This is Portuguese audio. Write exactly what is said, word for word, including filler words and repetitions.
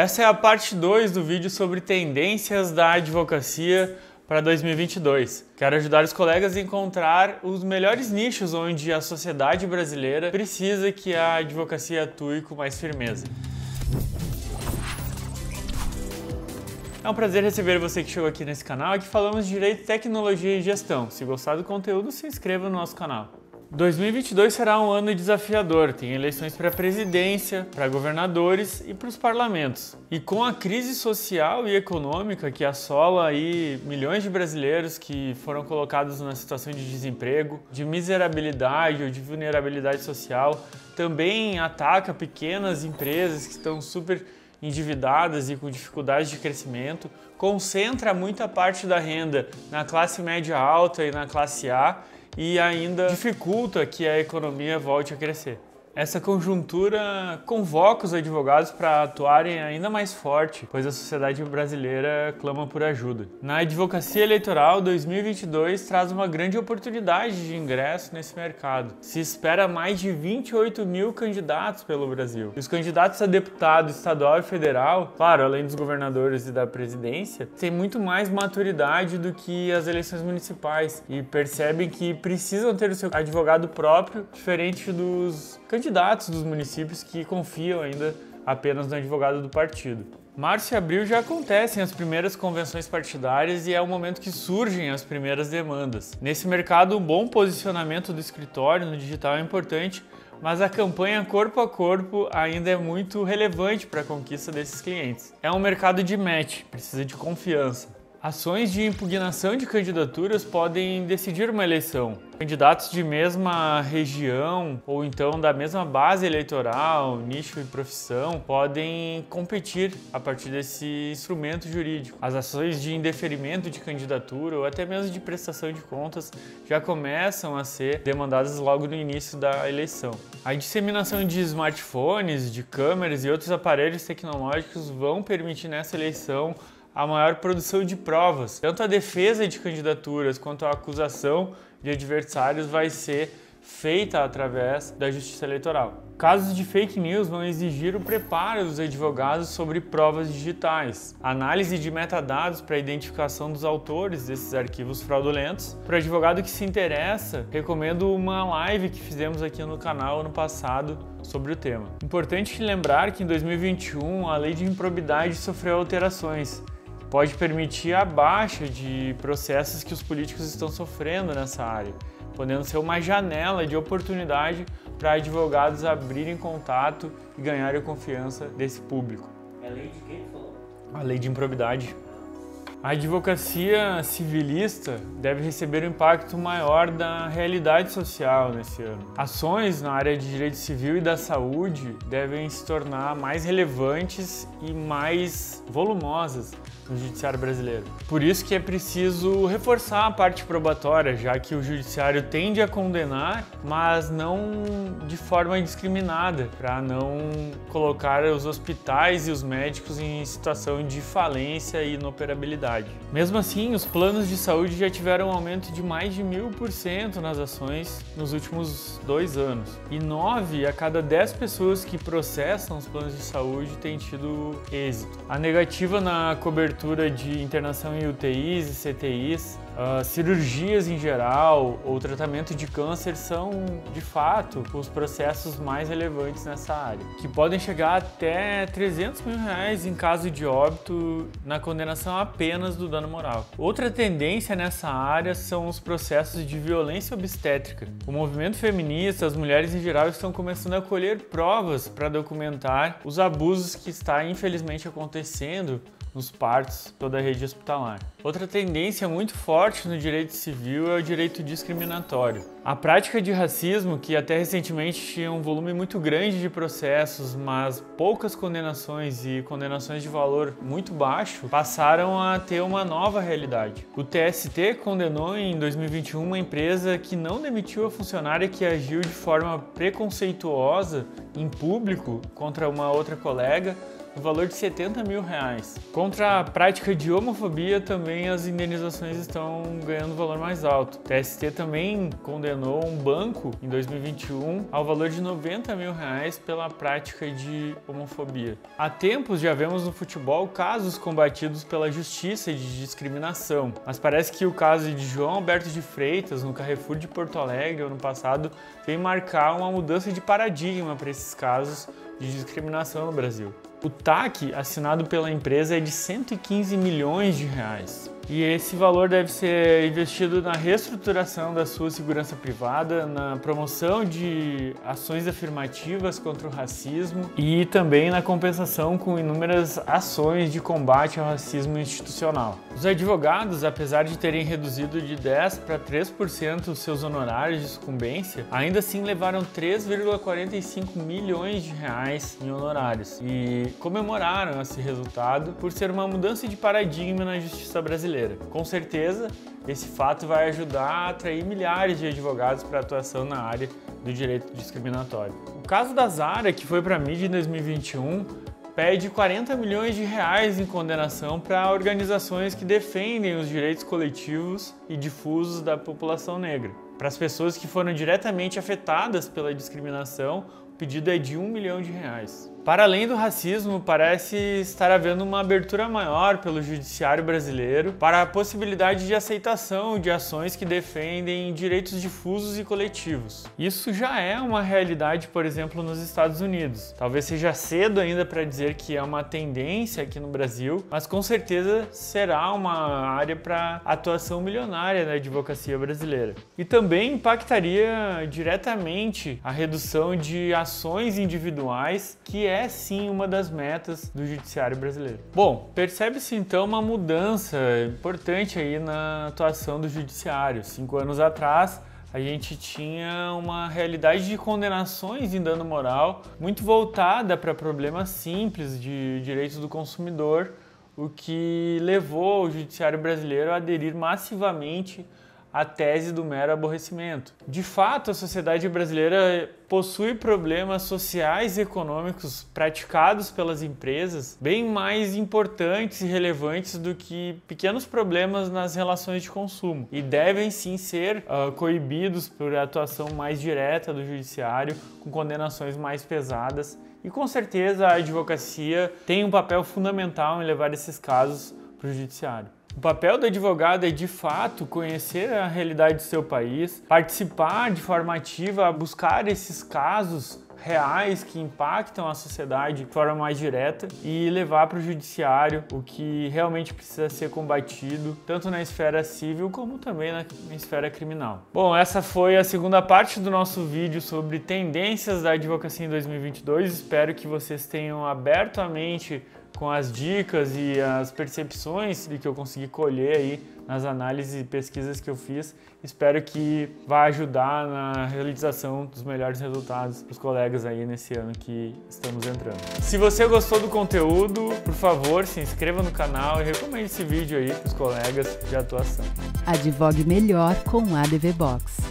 Essa é a parte dois do vídeo sobre tendências da advocacia para dois mil e vinte e dois. Quero ajudar os colegas a encontrar os melhores nichos onde a sociedade brasileira precisa que a advocacia atue com mais firmeza. É um prazer receber você que chegou aqui nesse canal e que falamos de Direito, Tecnologia e Gestão. Se gostar do conteúdo, se inscreva no nosso canal. dois mil e vinte e dois será um ano desafiador, tem eleições para a presidência, para governadores e para os parlamentos. E com a crise social e econômica que assola aí milhões de brasileiros que foram colocados na situação de desemprego, de miserabilidade ou de vulnerabilidade social, também ataca pequenas empresas que estão super endividadas e com dificuldades de crescimento, concentra muita parte da renda na classe média alta e na classe A, e ainda dificulta que a economia volte a crescer. Essa conjuntura convoca os advogados para atuarem ainda mais forte, pois a sociedade brasileira clama por ajuda. Na advocacia eleitoral, dois mil e vinte e dois traz uma grande oportunidade de ingresso nesse mercado. Se espera mais de vinte e oito mil candidatos pelo Brasil. Os candidatos a deputado estadual e federal, claro, além dos governadores e da presidência, têm muito mais maturidade do que as eleições municipais e percebem que precisam ter o seu advogado próprio, diferente dos candidatos candidatos dos municípios que confiam ainda apenas no advogado do partido. Março e abril já acontecem as primeiras convenções partidárias e é o momento que surgem as primeiras demandas. Nesse mercado, um bom posicionamento do escritório no digital é importante, mas a campanha corpo a corpo ainda é muito relevante para a conquista desses clientes. É um mercado de match, precisa de confiança. Ações de impugnação de candidaturas podem decidir uma eleição. Candidatos de mesma região ou então da mesma base eleitoral, nicho e profissão, podem competir a partir desse instrumento jurídico. As ações de indeferimento de candidatura ou até mesmo de prestação de contas já começam a ser demandadas logo no início da eleição. A disseminação de smartphones, de câmeras e outros aparelhos tecnológicos vão permitir nessa eleição a maior produção de provas. Tanto a defesa de candidaturas quanto a acusação de adversários vai ser feita através da Justiça Eleitoral. Casos de fake news vão exigir o preparo dos advogados sobre provas digitais, análise de metadados para a identificação dos autores desses arquivos fraudulentos. Para o advogado que se interessa, recomendo uma live que fizemos aqui no canal ano passado sobre o tema. Importante lembrar que em dois mil e vinte e um a Lei de Improbidade sofreu alterações. Pode permitir a baixa de processos que os políticos estão sofrendo nessa área, podendo ser uma janela de oportunidade para advogados abrirem contato e ganharem a confiança desse público. É a lei de quem falou? A lei de improbidade. A advocacia civilista deve receber um impacto maior da realidade social nesse ano. Ações na área de direito civil e da saúde devem se tornar mais relevantes e mais volumosas no judiciário brasileiro. Por isso que é preciso reforçar a parte probatória, já que o judiciário tende a condenar, mas não de forma indiscriminada, para não colocar os hospitais e os médicos em situação de falência e inoperabilidade. Mesmo assim, os planos de saúde já tiveram um aumento de mais de mil por cento nas ações nos últimos dois anos. E nove a cada dez pessoas que processam os planos de saúde têm tido êxito. A negativa na cobertura de internação em U T Is e C T Is, uh, cirurgias em geral ou tratamento de câncer são, de fato, os processos mais relevantes nessa área, que podem chegar até trezentos mil reais em caso de óbito na condenação apenas do dano moral. Outra tendência nessa área são os processos de violência obstétrica. O movimento feminista, as mulheres em geral, estão começando a colher provas para documentar os abusos que está infelizmente acontecendo nos partos, toda a rede hospitalar. Outra tendência muito forte no direito civil é o direito discriminatório. A prática de racismo, que até recentemente tinha um volume muito grande de processos, mas poucas condenações e condenações de valor muito baixo, passaram a ter uma nova realidade. O T S T condenou em dois mil e vinte e um uma empresa que não demitiu a funcionária que agiu de forma preconceituosa em público contra uma outra colega, no valor de setenta mil reais. Contra a prática de homofobia, também as indenizações estão ganhando um valor mais alto. O T S T também condenou um banco em dois mil e vinte e um ao valor de noventa mil reais pela prática de homofobia. Há tempos já vemos no futebol casos combatidos pela justiça de discriminação, mas parece que o caso de João Alberto de Freitas no Carrefour de Porto Alegre ano passado vem marcar uma mudança de paradigma para esses casos de discriminação no Brasil. O T A C assinado pela empresa é de cento e quinze milhões de reais. E esse valor deve ser investido na reestruturação da sua segurança privada, na promoção de ações afirmativas contra o racismo e também na compensação com inúmeras ações de combate ao racismo institucional. Os advogados, apesar de terem reduzido de dez por cento para três por cento os seus honorários de sucumbência, ainda assim levaram três vírgula quarenta e cinco milhões de reais em honorários e comemoraram esse resultado por ser uma mudança de paradigma na justiça brasileira. Com certeza, esse fato vai ajudar a atrair milhares de advogados para atuação na área do direito discriminatório. O caso da Zara, que foi para a mídia em dois mil e vinte e um, pede quarenta milhões de reais em condenação para organizações que defendem os direitos coletivos e difusos da população negra. Para as pessoas que foram diretamente afetadas pela discriminação, o pedido é de um milhão de reais. Para além do racismo, parece estar havendo uma abertura maior pelo judiciário brasileiro para a possibilidade de aceitação de ações que defendem direitos difusos e coletivos. Isso já é uma realidade, por exemplo, nos Estados Unidos. Talvez seja cedo ainda para dizer que é uma tendência aqui no Brasil, mas com certeza será uma área para atuação milionária da advocacia brasileira. E também impactaria diretamente a redução de ações individuais, que é É sim uma das metas do judiciário brasileiro. Bom, percebe-se então uma mudança importante aí na atuação do judiciário. Cinco anos atrás, a gente tinha uma realidade de condenações em dano moral muito voltada para problemas simples de direitos do consumidor, o que levou o judiciário brasileiro a aderir massivamente a tese do mero aborrecimento. De fato, a sociedade brasileira possui problemas sociais e econômicos praticados pelas empresas bem mais importantes e relevantes do que pequenos problemas nas relações de consumo e devem sim ser uh, coibidos por atuação mais direta do judiciário, com condenações mais pesadas, e com certeza a advocacia tem um papel fundamental em levar esses casos para o judiciário. O papel do advogado é, de fato, conhecer a realidade do seu país, participar de forma ativa, buscar esses casos reais que impactam a sociedade de forma mais direta e levar para o judiciário o que realmente precisa ser combatido, tanto na esfera civil como também na esfera criminal. Bom, essa foi a segunda parte do nosso vídeo sobre tendências da advocacia em dois mil e vinte e dois. Espero que vocês tenham aberto a mente com as dicas e as percepções de que eu consegui colher aí nas análises e pesquisas que eu fiz. Espero que vá ajudar na realização dos melhores resultados para os colegas aí nesse ano que estamos entrando. Se você gostou do conteúdo, por favor, se inscreva no canal e recomende esse vídeo aí para os colegas de atuação. Advogue melhor com a ADVBOX.